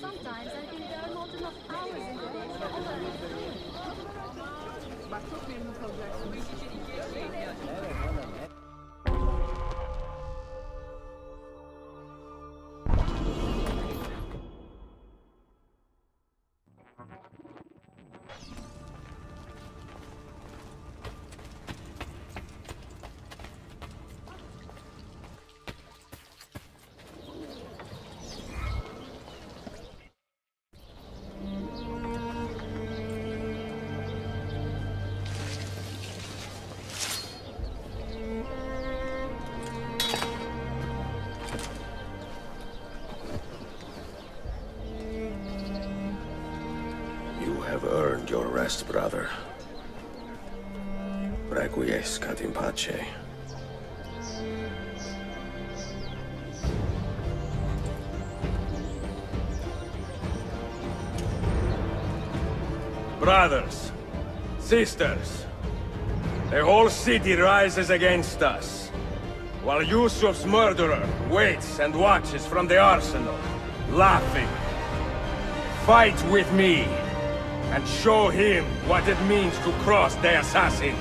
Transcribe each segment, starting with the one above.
Sometimes I think there are not enough hours in the day for all I need to do. Your rest, brother. Requiescat in pace. Brothers, sisters, the whole city rises against us, while Yusuf's murderer waits and watches from the arsenal, laughing. Fight with me! And show him what it means to cross the assassins.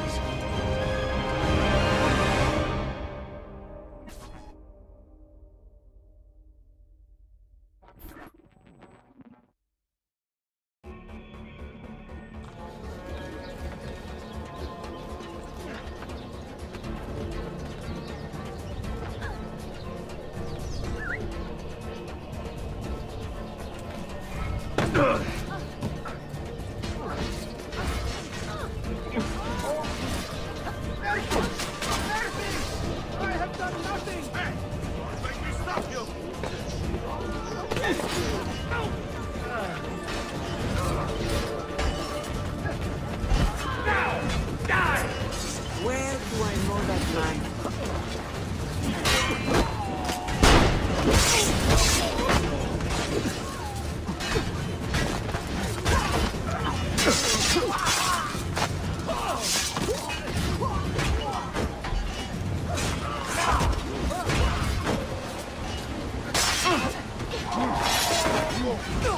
No!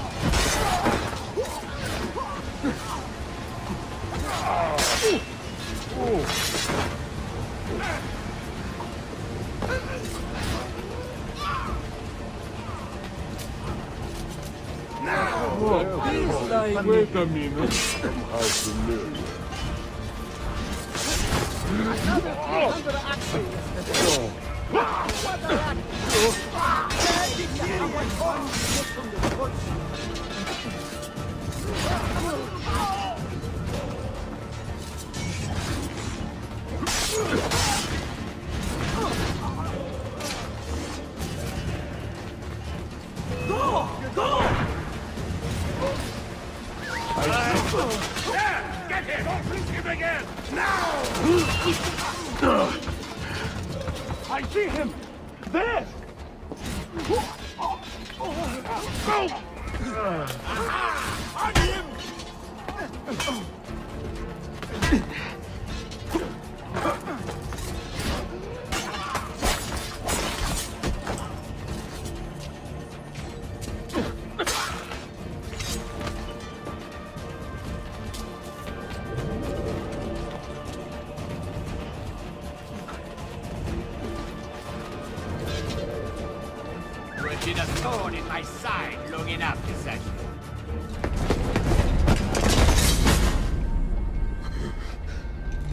Oh, wait a minute. I Go! Go! Yeah! Get him! Don't reach him again! Now! I see him! There! Go! On him!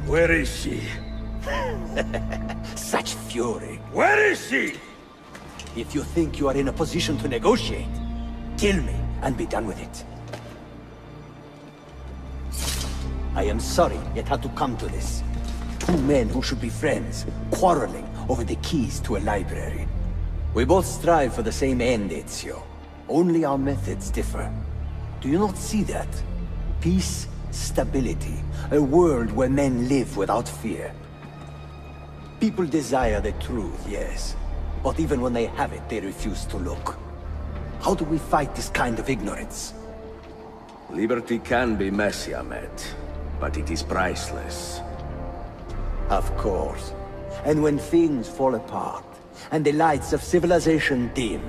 Where is she? Such fury. Where is she? If you think you are in a position to negotiate, kill me and be done with it. I am sorry it had to come to this. Two men who should be friends, quarreling over the keys to a library. We both strive for the same end, Ezio. Only our methods differ. Do you not see that? Peace, stability, a world where men live without fear. People desire the truth, yes, but even when they have it, they refuse to look. How do we fight this kind of ignorance? Liberty can be messy, Ahmet, but it is priceless. Of course. And when things fall apart, and the lights of civilization dim,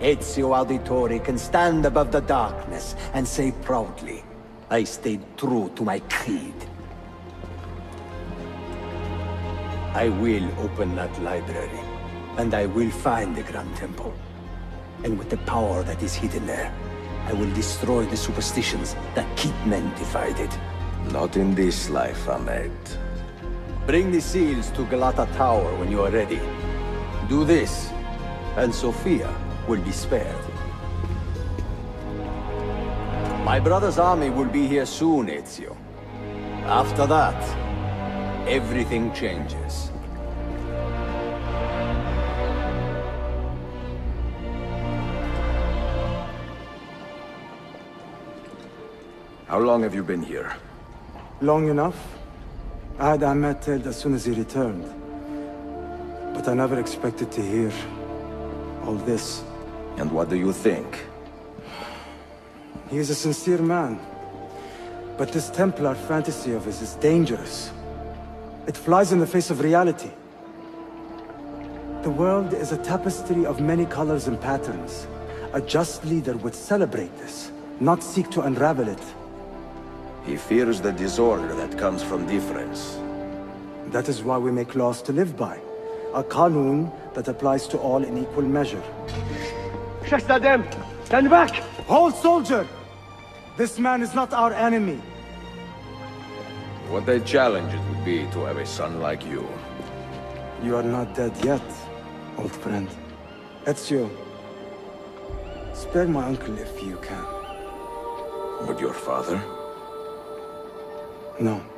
Ezio Auditore can stand above the darkness and say proudly, I stayed true to my creed. I will open that library, and I will find the Grand Temple. And with the power that is hidden there, I will destroy the superstitions that keep men divided. Not in this life, Ahmet. Bring the seals to Galata Tower when you are ready. Do this, and Sophia will be spared. My brother's army will be here soon, Ezio. After that, everything changes. How long have you been here? Long enough. I had Ahmet dead as soon as he returned. But I never expected to hear all this. And what do you think? He is a sincere man, but this Templar fantasy of his is dangerous. It flies in the face of reality. The world is a tapestry of many colors and patterns. A just leader would celebrate this, not seek to unravel it. He fears the disorder that comes from difference. That is why we make laws to live by. A kanun that applies to all in equal measure. Şahsedem, stand back! Hold, soldier! This man is not our enemy. What a challenge it would be to have a son like you. You are not dead yet, old friend. Ezio, spare my uncle if you can. Would your father? No.